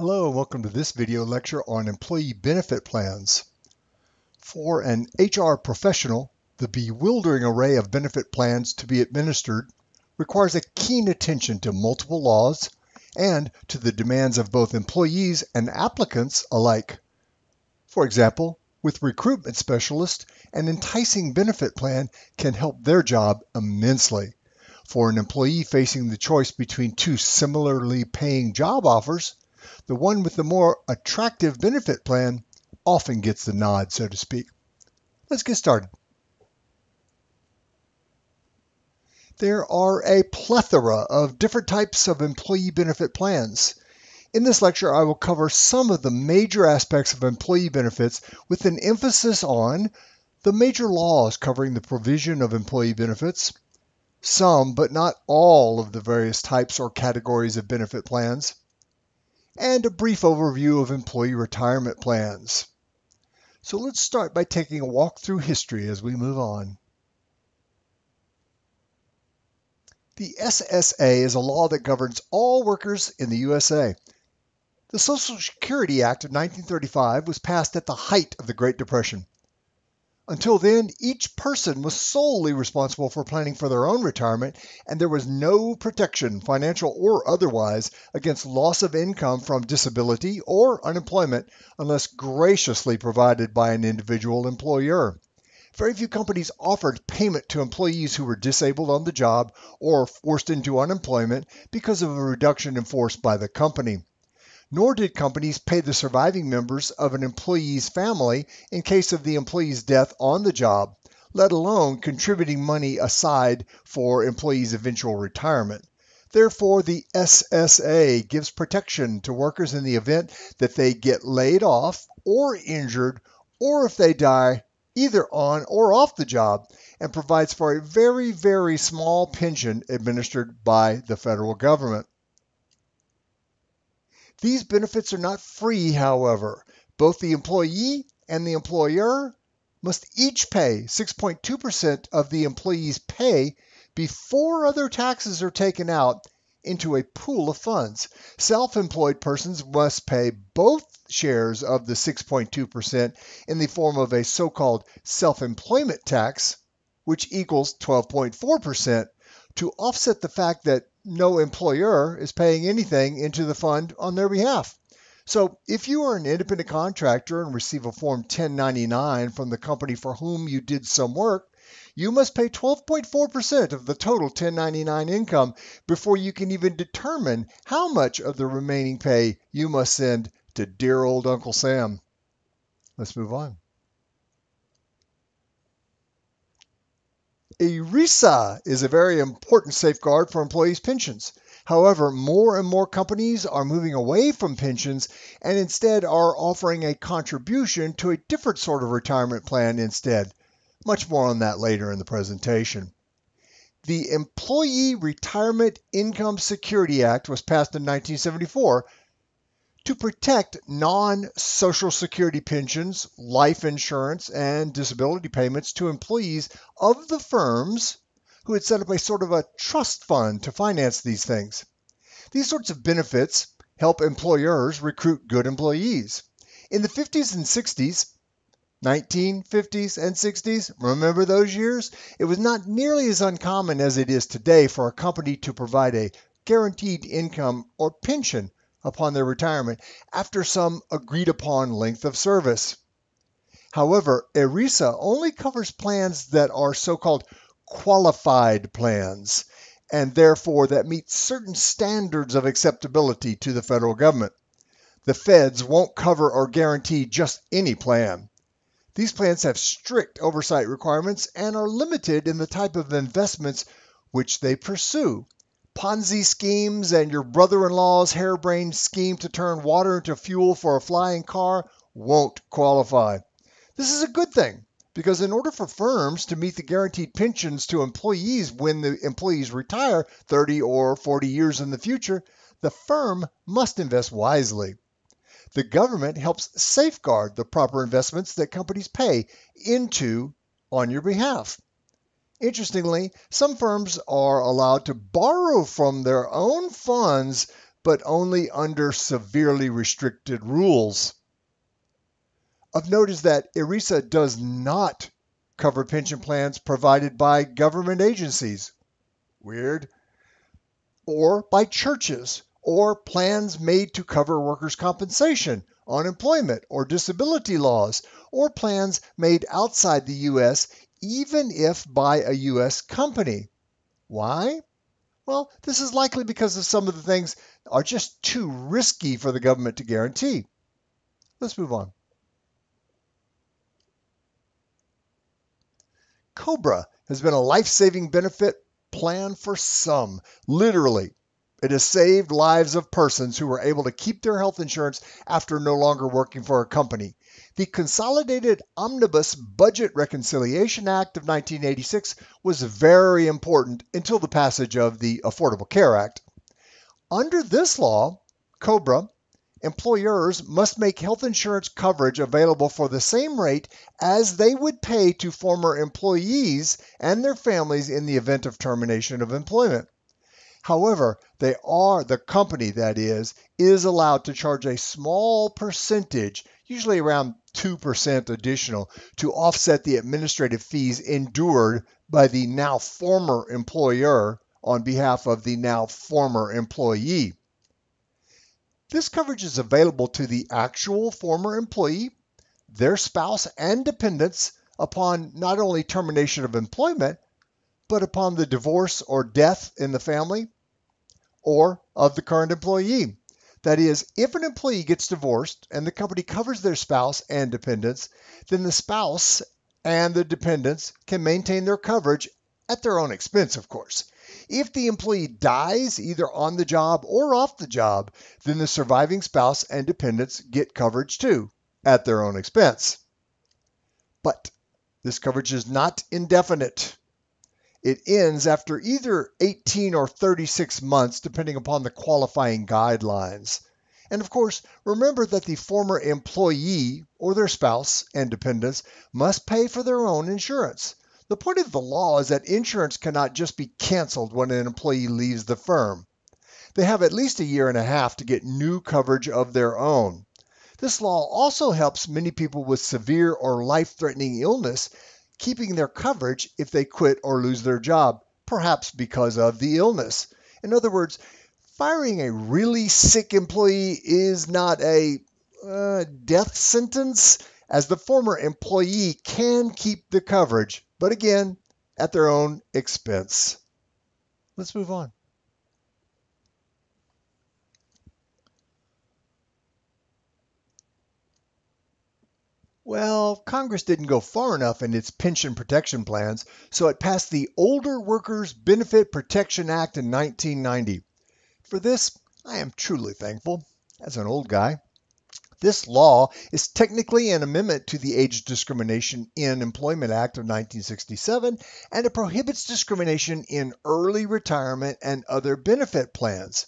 Hello and welcome to this video lecture on employee benefit plans. For an HR professional, the bewildering array of benefit plans to be administered requires a keen attention to multiple laws and to the demands of both employees and applicants alike. For example, with recruitment specialists, an enticing benefit plan can help their job immensely. For an employee facing the choice between two similarly paying job offers, the one with the more attractive benefit plan often gets the nod, so to speak. Let's get started. There are a plethora of different types of employee benefit plans. In this lecture, I will cover some of the major aspects of employee benefits with an emphasis on the major laws covering the provision of employee benefits, some but not all of the various types or categories of benefit plans, and a brief overview of employee retirement plans. So let's start by taking a walk through history as we move on. The SSA is a law that governs all workers in the USA. The Social Security Act of 1935 was passed at the height of the Great Depression. Until then, each person was solely responsible for planning for their own retirement, and there was no protection, financial or otherwise, against loss of income from disability or unemployment unless graciously provided by an individual employer. Very few companies offered payment to employees who were disabled on the job or forced into unemployment because of a reduction in force by the company. Nor did companies pay the surviving members of an employee's family in case of the employee's death on the job, let alone contributing money aside for employees' eventual retirement. Therefore, the SSA gives protection to workers in the event that they get laid off or injured, or if they die either on or off the job, and provides for a very, very small pension administered by the federal government. These benefits are not free, however. Both the employee and the employer must each pay 6.2% of the employee's pay before other taxes are taken out into a pool of funds. Self-employed persons must pay both shares of the 6.2% in the form of a so-called self-employment tax, which equals 12.4%, to offset the fact that no employer is paying anything into the fund on their behalf. So if you are an independent contractor and receive a Form 1099 from the company for whom you did some work, you must pay 12.4% of the total 1099 income before you can even determine how much of the remaining pay you must send to dear old Uncle Sam. Let's move on. ERISA is a very important safeguard for employees' pensions. However, more and more companies are moving away from pensions and instead are offering a contribution to a different sort of retirement plan instead. Much more on that later in the presentation. The Employee Retirement Income Security Act was passed in 1974 to protect non-Social Security pensions, life insurance, and disability payments to employees of the firms who had set up a sort of a trust fund to finance these things. These sorts of benefits help employers recruit good employees. In the 50s and 60s, 1950s and 60s, remember those years? It was not nearly as uncommon as it is today for a company to provide a guaranteed income or pension upon their retirement after some agreed-upon length of service. However, ERISA only covers plans that are so-called qualified plans, and therefore that meet certain standards of acceptability to the federal government. The feds won't cover or guarantee just any plan. These plans have strict oversight requirements and are limited in the type of investments which they pursue. Ponzi schemes and your brother-in-law's harebrained scheme to turn water into fuel for a flying car won't qualify. This is a good thing, because in order for firms to meet the guaranteed pensions to employees when the employees retire 30 or 40 years in the future, the firm must invest wisely. The government helps safeguard the proper investments that companies pay into on your behalf. Interestingly, some firms are allowed to borrow from their own funds but only under severely restricted rules. Of note is that ERISA does not cover pension plans provided by government agencies, weird, or by churches, or plans made to cover workers' compensation, unemployment, or disability laws, or plans made outside the U.S., even if by a U.S. company. Why? Well, this is likely because of some of the things are just too risky for the government to guarantee. Let's move on. COBRA has been a life-saving benefit plan for some, literally. It has saved lives of persons who were able to keep their health insurance after no longer working for a company. The Consolidated Omnibus Budget Reconciliation Act of 1986 was very important until the passage of the Affordable Care Act. Under this law, COBRA, employers must make health insurance coverage available for the same rate as they would pay to former employees and their families in the event of termination of employment. However, the company is allowed to charge a small percentage, usually around 2% additional, to offset the administrative fees endured by the now former employer on behalf of the now former employee. This coverage is available to the actual former employee, their spouse and dependents upon not only termination of employment, but upon the divorce or death in the family or of the current employee. That is, if an employee gets divorced and the company covers their spouse and dependents, then the spouse and the dependents can maintain their coverage at their own expense, of course. If the employee dies either on the job or off the job, then the surviving spouse and dependents get coverage too, at their own expense. But this coverage is not indefinite. It ends after either 18 or 36 months, depending upon the qualifying guidelines. And of course, remember that the former employee or their spouse and dependents must pay for their own insurance. The point of the law is that insurance cannot just be canceled when an employee leaves the firm. They have at least a year and a half to get new coverage of their own. This law also helps many people with severe or life-threatening illness keeping their coverage if they quit or lose their job, perhaps because of the illness. In other words, firing a really sick employee is not a death sentence, as the former employee can keep the coverage, but again, at their own expense. Let's move on. Well, Congress didn't go far enough in its pension protection plans, so it passed the Older Workers Benefit Protection Act in 1990. For this, I am truly thankful, as an old guy. This law is technically an amendment to the Age Discrimination in Employment Act of 1967, and it prohibits discrimination in early retirement and other benefit plans.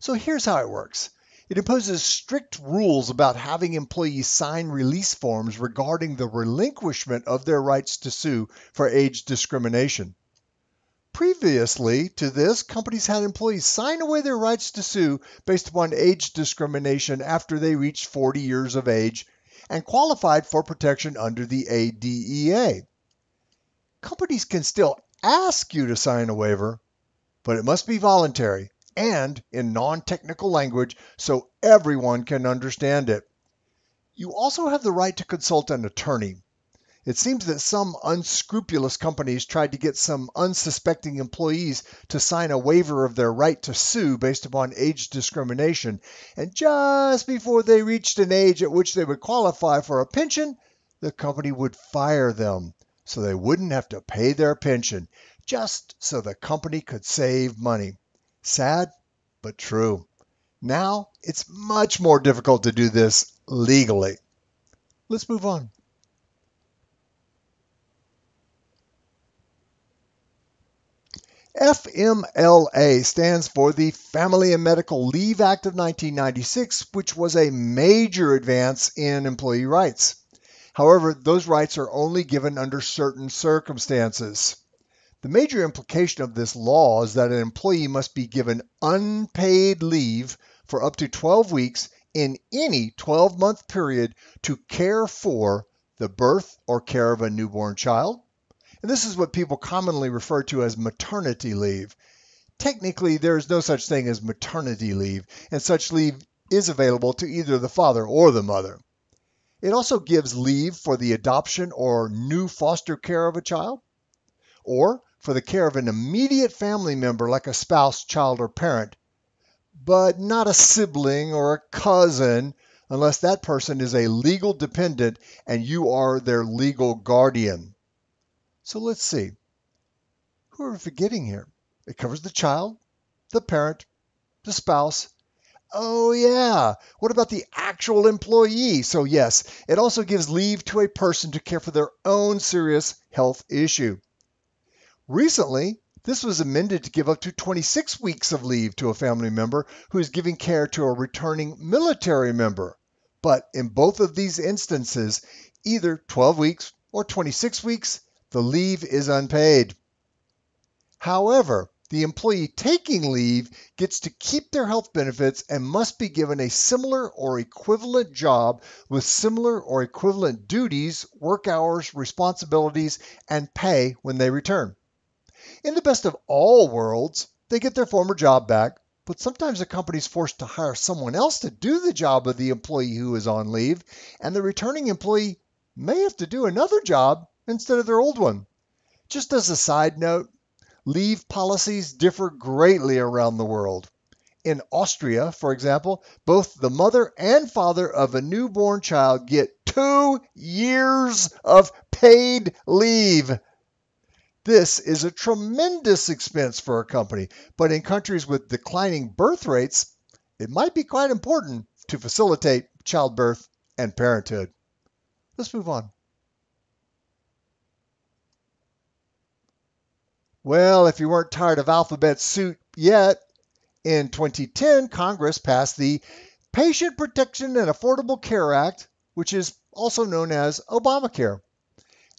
So here's how it works. It imposes strict rules about having employees sign release forms regarding the relinquishment of their rights to sue for age discrimination. Previously to this, companies had employees sign away their rights to sue based upon age discrimination after they reached 40 years of age and qualified for protection under the ADEA. Companies can still ask you to sign a waiver, but it must be voluntary and in non-technical language so everyone can understand it. You also have the right to consult an attorney. It seems that some unscrupulous companies tried to get some unsuspecting employees to sign a waiver of their right to sue based upon age discrimination, and just before they reached an age at which they would qualify for a pension, the company would fire them so they wouldn't have to pay their pension, just so the company could save money. Sad, but true. Now, it's much more difficult to do this legally. Let's move on. FMLA stands for the Family and Medical Leave Act of 1996, which was a major advance in employee rights. However, those rights are only given under certain circumstances. The major implication of this law is that an employee must be given unpaid leave for up to 12 weeks in any 12-month period to care for the birth or care of a newborn child. And this is what people commonly refer to as maternity leave. Technically, there is no such thing as maternity leave, and such leave is available to either the father or the mother. It also gives leave for the adoption or new foster care of a child, or for the care of an immediate family member like a spouse, child, or parent, but not a sibling or a cousin unless that person is a legal dependent and you are their legal guardian. So let's see. Who are we forgetting here? It covers the child, the parent, the spouse. Oh yeah, what about the actual employee? So yes, it also gives leave to a person to care for their own serious health issue. Recently, this was amended to give up to 26 weeks of leave to a family member who is giving care to a returning military member. But in both of these instances, either 12 weeks or 26 weeks, the leave is unpaid. However, the employee taking leave gets to keep their health benefits and must be given a similar or equivalent job with similar or equivalent duties, work hours, responsibilities, and pay when they return. In the best of all worlds, they get their former job back, but sometimes the company is forced to hire someone else to do the job of the employee who is on leave, and the returning employee may have to do another job instead of their old one. Just as a side note, leave policies differ greatly around the world. In Austria, for example, both the mother and father of a newborn child get 2 years of paid leave. This is a tremendous expense for a company, but in countries with declining birth rates, it might be quite important to facilitate childbirth and parenthood. Let's move on. Well, if you weren't tired of alphabet soup yet, in 2010, Congress passed the Patient Protection and Affordable Care Act, which is also known as Obamacare.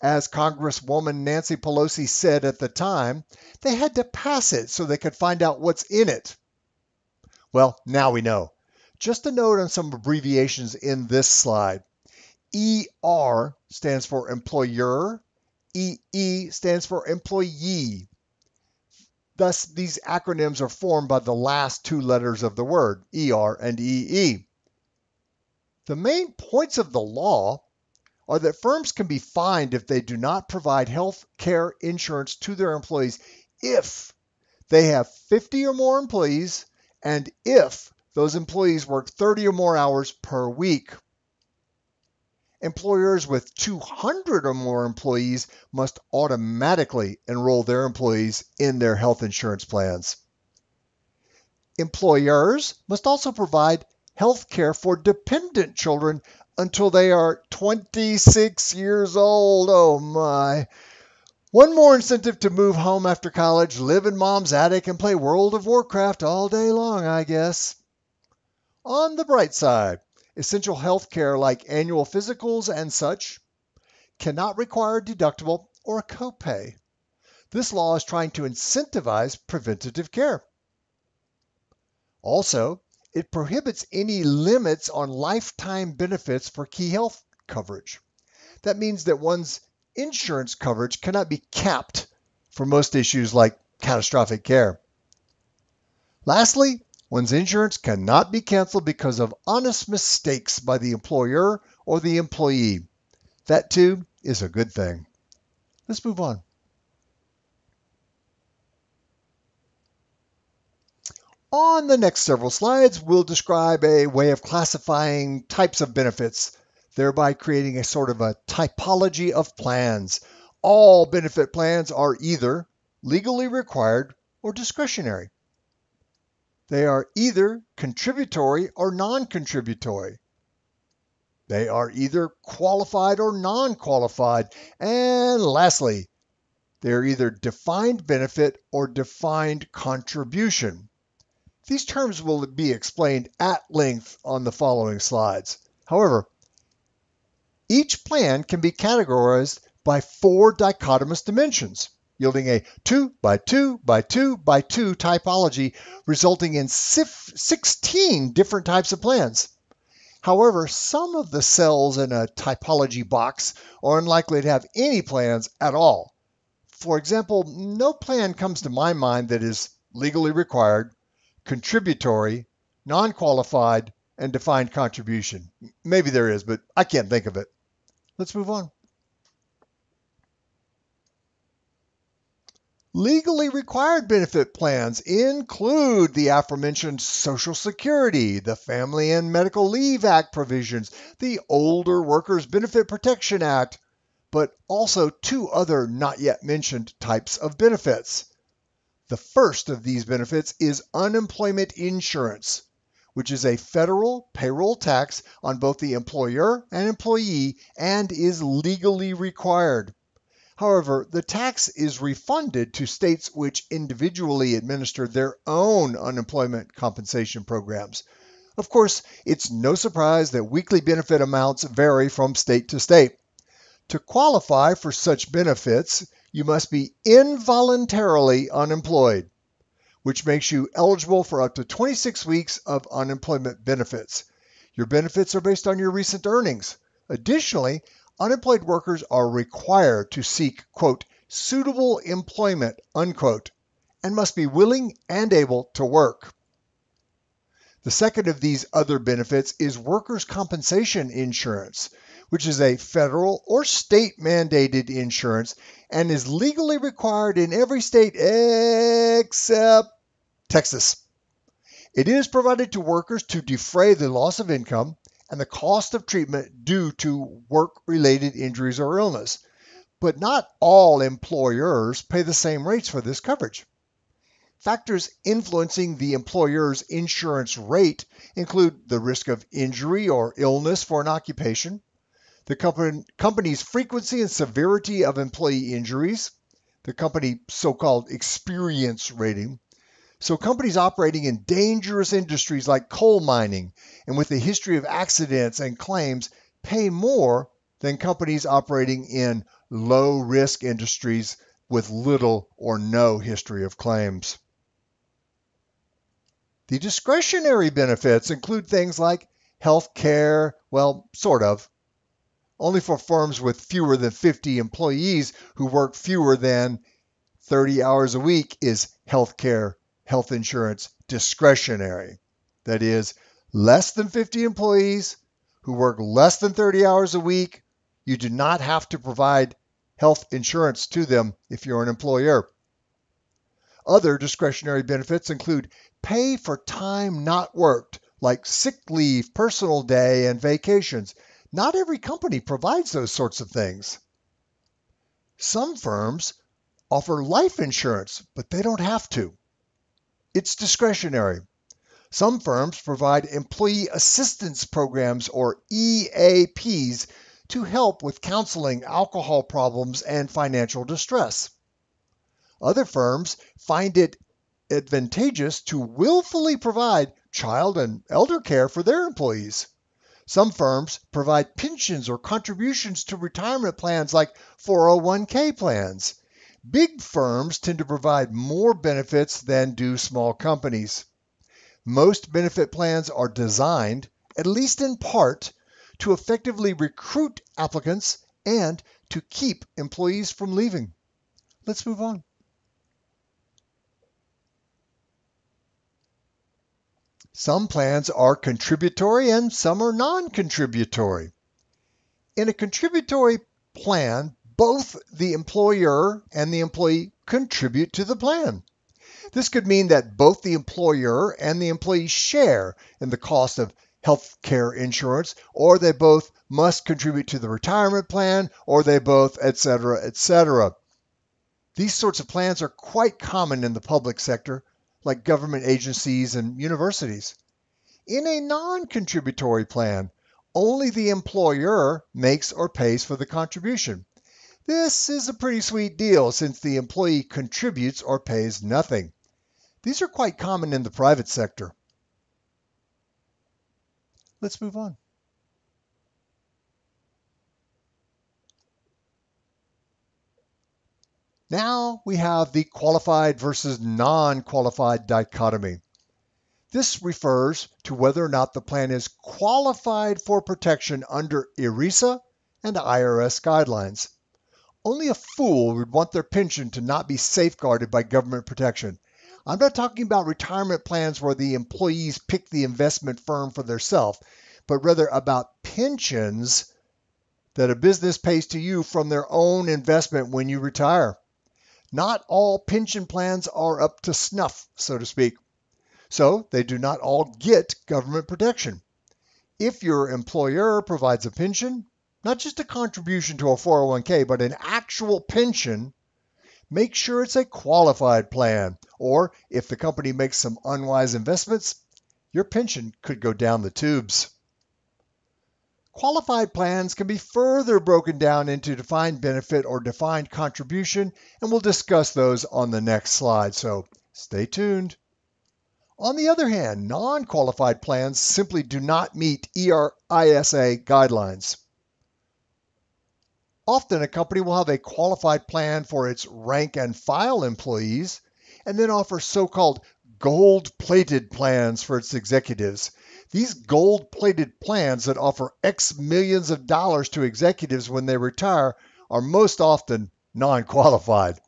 As Congresswoman Nancy Pelosi said at the time, they had to pass it so they could find out what's in it. Well, now we know. Just a note on some abbreviations in this slide. ER stands for employer, EE stands for employee. Thus, these acronyms are formed by the last two letters of the word, ER and EE. The main points of the law are that firms can be fined if they do not provide health care insurance to their employees if they have 50 or more employees and if those employees work 30 or more hours per week. Employers with 200 or more employees must automatically enroll their employees in their health insurance plans. Employers must also provide health care for dependent children until they are 26 years old. Oh my. One more incentive to move home after college, live in mom's attic, and play World of Warcraft all day long, I guess. On the bright side, essential health care like annual physicals and such cannot require a deductible or a copay. This law is trying to incentivize preventative care. Also, it prohibits any limits on lifetime benefits for key health coverage. That means that one's insurance coverage cannot be capped for most issues like catastrophic care. Lastly, one's insurance cannot be canceled because of honest mistakes by the employer or the employee. That, too, is a good thing. Let's move on. On the next several slides, we'll describe a way of classifying types of benefits, thereby creating a sort of a typology of plans. All benefit plans are either legally required or discretionary. They are either contributory or non-contributory. They are either qualified or non-qualified. And lastly, they are either defined benefit or defined contribution. These terms will be explained at length on the following slides. However, each plan can be categorized by four dichotomous dimensions. yielding a 2 by 2 by 2 by 2 typology, resulting in 16 different types of plans. However, some of the cells in a typology box are unlikely to have any plans at all. For example, no plan comes to my mind that is legally required, contributory, non-qualified, and defined contribution. Maybe there is, but I can't think of it. Let's move on. Legally required benefit plans include the aforementioned Social Security, the Family and Medical Leave Act provisions, the Older Workers Benefit Protection Act, but also two other not yet mentioned types of benefits. The first of these benefits is unemployment insurance, which is a federal payroll tax on both the employer and employee and is legally required. However, the tax is refunded to states which individually administer their own unemployment compensation programs. Of course, it's no surprise that weekly benefit amounts vary from state to state. To qualify for such benefits, you must be involuntarily unemployed, which makes you eligible for up to 26 weeks of unemployment benefits. Your benefits are based on your recent earnings. Additionally, unemployed workers are required to seek, quote, suitable employment, unquote, and must be willing and able to work. The second of these other benefits is workers' compensation insurance, which is a federal or state-mandated insurance and is legally required in every state except Texas. It is provided to workers to defray the loss of income and the cost of treatment due to work-related injuries or illness. But not all employers pay the same rates for this coverage. Factors influencing the employer's insurance rate include the risk of injury or illness for an occupation, the company's frequency and severity of employee injuries, the company's so-called experience rating. So companies operating in dangerous industries like coal mining and with a history of accidents and claims pay more than companies operating in low-risk industries with little or no history of claims. The discretionary benefits include things like health care, well, sort of, only for firms with fewer than 50 employees who work fewer than 30 hours a week is health care. Health insurance discretionary. That is, less than 50 employees who work less than 30 hours a week, you do not have to provide health insurance to them if you're an employer. Other discretionary benefits include pay for time not worked, like sick leave, personal day, and vacations. Not every company provides those sorts of things. Some firms offer life insurance, but they don't have to. It's discretionary. Some firms provide employee assistance programs or EAPs to help with counseling, alcohol problems, and financial distress. Other firms find it advantageous to willfully provide child and elder care for their employees. Some firms provide pensions or contributions to retirement plans like 401k plans. Big firms tend to provide more benefits than do small companies. Most benefit plans are designed, at least in part, to effectively recruit applicants and to keep employees from leaving. Let's move on. Some plans are contributory and some are non-contributory. In a contributory plan, both the employer and the employee contribute to the plan. This could mean that both the employer and the employee share in the cost of health care insurance, or they both must contribute to the retirement plan, or they both, etc., etc. These sorts of plans are quite common in the public sector, like government agencies and universities. In a non-contributory plan, only the employer makes or pays for the contribution. This is a pretty sweet deal since the employee contributes or pays nothing. These are quite common in the private sector. Let's move on. Now we have the qualified versus non-qualified dichotomy. This refers to whether or not the plan is qualified for protection under ERISA and IRS guidelines. Only a fool would want their pension to not be safeguarded by government protection. I'm not talking about retirement plans where the employees pick the investment firm for themselves, but rather about pensions that a business pays to you from their own investment when you retire. Not all pension plans are up to snuff, so to speak, so they do not all get government protection. If your employer provides a pension, not just a contribution to a 401k, but an actual pension, make sure it's a qualified plan, or if the company makes some unwise investments, your pension could go down the tubes. Qualified plans can be further broken down into defined benefit or defined contribution, and we'll discuss those on the next slide, so stay tuned. On the other hand, non-qualified plans simply do not meet ERISA guidelines. Often a company will have a qualified plan for its rank-and-file employees and then offer so-called gold-plated plans for its executives. These gold-plated plans that offer X millions of dollars to executives when they retire are most often non-qualified.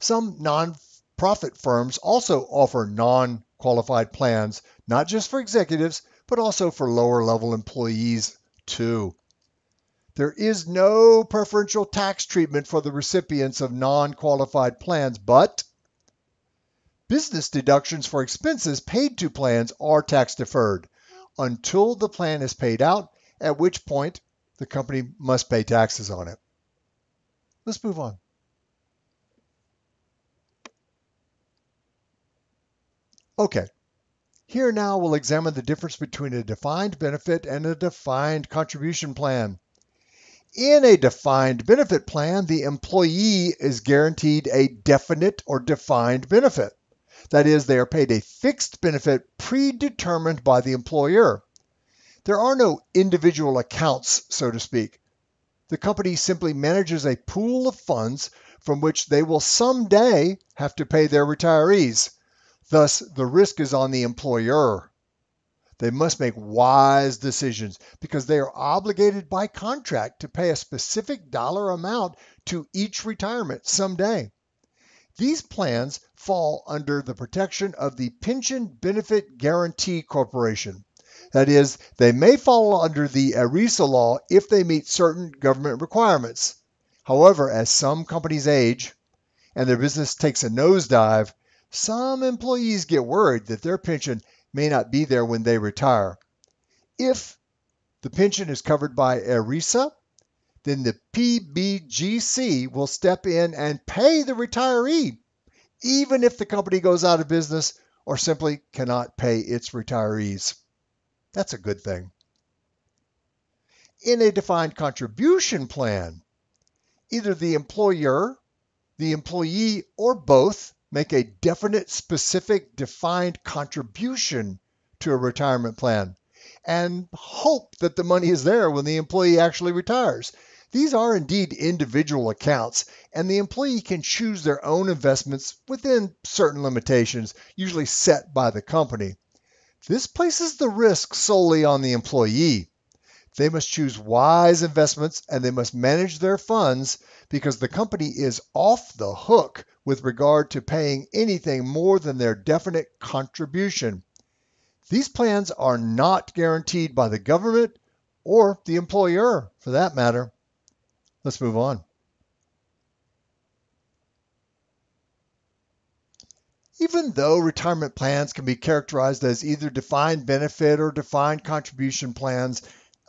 Some non-profit firms also offer non-qualified plans, not just for executives, but also for lower-level employees too. There is no preferential tax treatment for the recipients of non-qualified plans, but business deductions for expenses paid to plans are tax-deferred until the plan is paid out, at which point the company must pay taxes on it. Let's move on. Okay. Here now we'll examine the difference between a defined benefit and a defined contribution plan. In a defined benefit plan, the employee is guaranteed a definite or defined benefit. That is, they are paid a fixed benefit predetermined by the employer. There are no individual accounts, so to speak. The company simply manages a pool of funds from which they will someday have to pay their retirees. Thus, the risk is on the employer. They must make wise decisions because they are obligated by contract to pay a specific dollar amount to each retirement someday. These plans fall under the protection of the Pension Benefit Guarantee Corporation. That is, they may fall under the ERISA law if they meet certain government requirements. However, as some companies age and their business takes a nosedive, some employees get worried that their pension may not be there when they retire. If the pension is covered by ERISA, then the PBGC will step in and pay the retiree, even if the company goes out of business or simply cannot pay its retirees. That's a good thing. In a defined contribution plan, either the employer, the employee, or both make a definite, specific, defined contribution to a retirement plan and hope that the money is there when the employee actually retires. These are indeed individual accounts, and the employee can choose their own investments within certain limitations, usually set by the company. This places the risk solely on the employee. They must choose wise investments and they must manage their funds because the company is off the hook with regard to paying anything more than their definite contribution. These plans are not guaranteed by the government or the employer, for that matter. Let's move on. Even though retirement plans can be characterized as either defined benefit or defined contribution plans,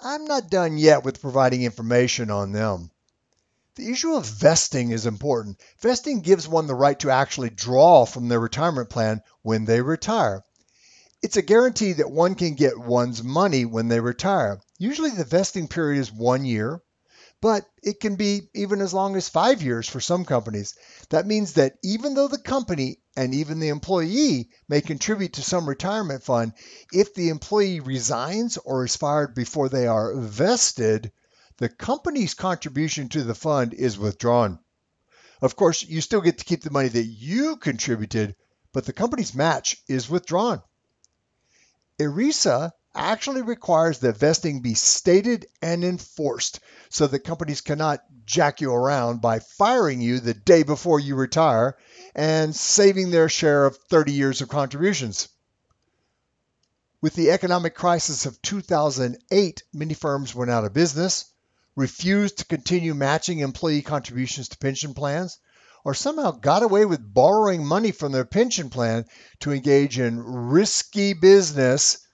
I'm not done yet with providing information on them. The issue of vesting is important. Vesting gives one the right to actually draw from their retirement plan when they retire. It's a guarantee that one can get one's money when they retire. Usually the vesting period is 1 year, but it can be even as long as 5 years for some companies. That means that even though the company and even the employee may contribute to some retirement fund, if the employee resigns or is fired before they are vested, the company's contribution to the fund is withdrawn. Of course, you still get to keep the money that you contributed, but the company's match is withdrawn. ERISA actually requires that vesting be stated and enforced so that companies cannot jack you around by firing you the day before you retire and saving their share of 30 years of contributions. With the economic crisis of 2008, many firms went out of business, refused to continue matching employee contributions to pension plans, or somehow got away with borrowing money from their pension plan to engage in risky business,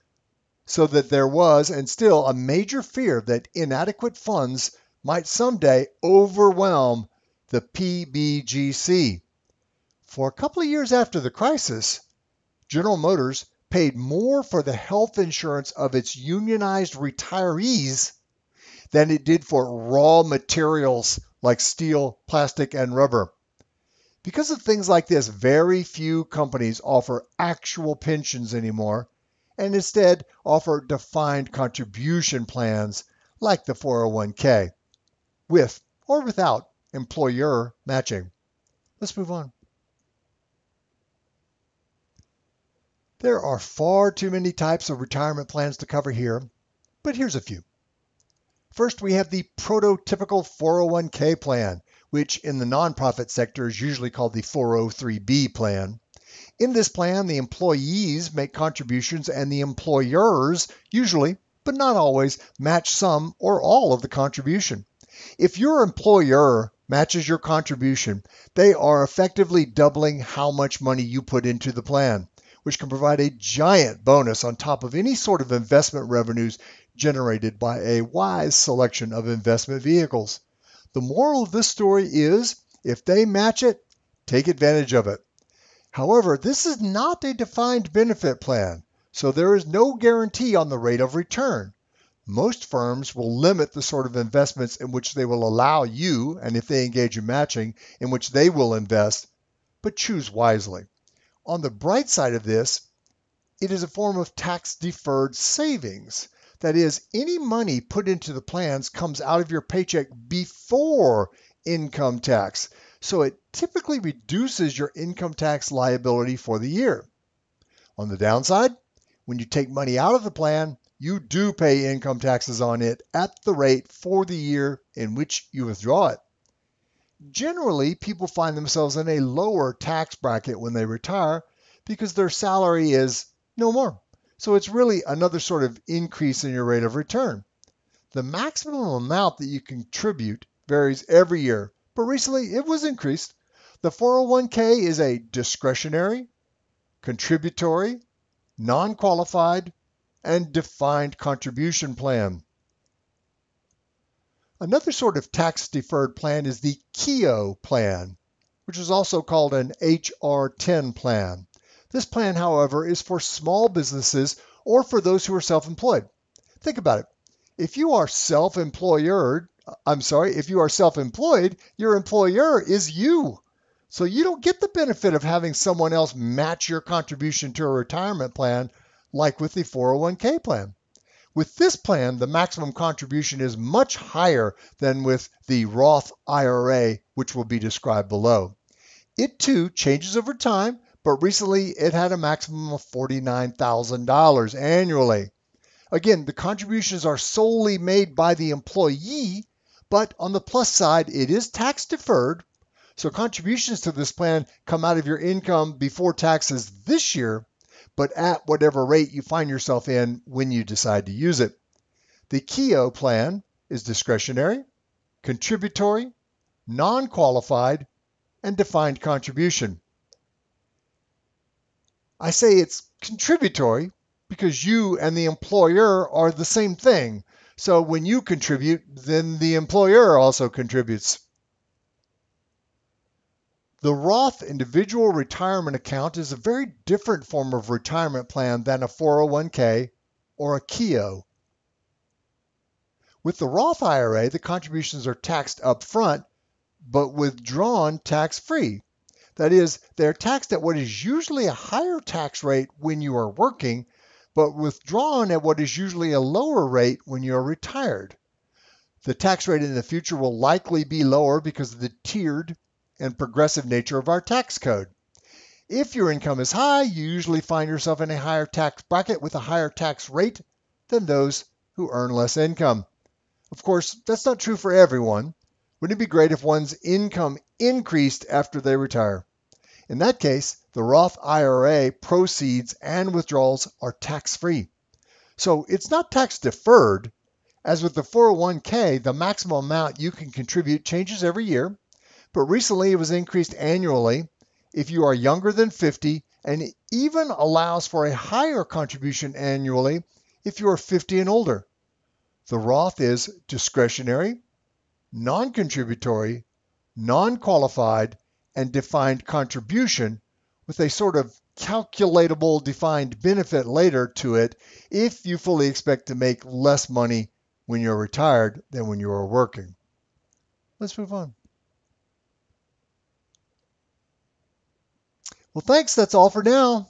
so that there was and still a major fear that inadequate funds might someday overwhelm the PBGC. For a couple of years after the crisis, General Motors paid more for the health insurance of its unionized retirees than it did for raw materials like steel, plastic, and rubber. Because of things like this, very few companies offer actual pensions anymore and instead offer defined contribution plans like the 401k, with or without employer matching. Let's move on. There are far too many types of retirement plans to cover here, but here's a few. First, we have the prototypical 401k plan, which in the nonprofit sector is usually called the 403B plan. In this plan, the employees make contributions and the employers usually, but not always, match some or all of the contribution. If your employer matches your contribution, they are effectively doubling how much money you put into the plan, which can provide a giant bonus on top of any sort of investment revenues generated by a wise selection of investment vehicles. The moral of this story is, if they match it, take advantage of it. However, this is not a defined benefit plan, so there is no guarantee on the rate of return. Most firms will limit the sort of investments in which they will allow you, and if they engage in matching, in which they will invest, but choose wisely. On the bright side of this, it is a form of tax-deferred savings. That is, any money put into the plans comes out of your paycheck before income tax, so it typically reduces your income tax liability for the year. On the downside, when you take money out of the plan, you do pay income taxes on it at the rate for the year in which you withdraw it. Generally, people find themselves in a lower tax bracket when they retire because their salary is no more. So it's really another sort of increase in your rate of return. The maximum amount that you contribute varies every year, but recently it was increased. The 401k is a discretionary, contributory, non-qualified, and defined contribution plan. Another sort of tax-deferred plan is the Keogh plan, which is also called an HR-10 plan. This plan, however, is for small businesses or for those who are self-employed. Think about it. If you are self-employed, your employer is you. So you don't get the benefit of having someone else match your contribution to a retirement plan like with the 401k plan. With this plan, the maximum contribution is much higher than with the Roth IRA, which will be described below. It too changes over time, but recently it had a maximum of $49,000 annually. Again, the contributions are solely made by the employee, but on the plus side, it is tax deferred, so contributions to this plan come out of your income before taxes this year, but at whatever rate you find yourself in when you decide to use it. The Keogh plan is discretionary, contributory, non-qualified, and defined contribution. I say it's contributory because you and the employer are the same thing. So when you contribute, then the employer also contributes. The Roth individual retirement account is a very different form of retirement plan than a 401k or a Keogh. With the Roth IRA, the contributions are taxed up front, but withdrawn tax-free. That is, they're taxed at what is usually a higher tax rate when you are working, but withdrawn at what is usually a lower rate when you are retired. The tax rate in the future will likely be lower because of the tiered and progressive nature of our tax code. If your income is high, you usually find yourself in a higher tax bracket with a higher tax rate than those who earn less income. Of course, that's not true for everyone. Wouldn't it be great if one's income increased after they retire? In that case, the Roth IRA proceeds and withdrawals are tax-free. So it's not tax-deferred. As with the 401k, the maximum amount you can contribute changes every year, but recently it was increased annually if you are younger than 50, and it even allows for a higher contribution annually if you are 50 and older. The Roth is discretionary, non-contributory, non-qualified, and defined contribution with a sort of calculatable defined benefit later to it if you fully expect to make less money when you're retired than when you are working. Let's move on. Well, thanks. That's all for now.